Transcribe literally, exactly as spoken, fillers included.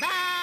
Bye-bye.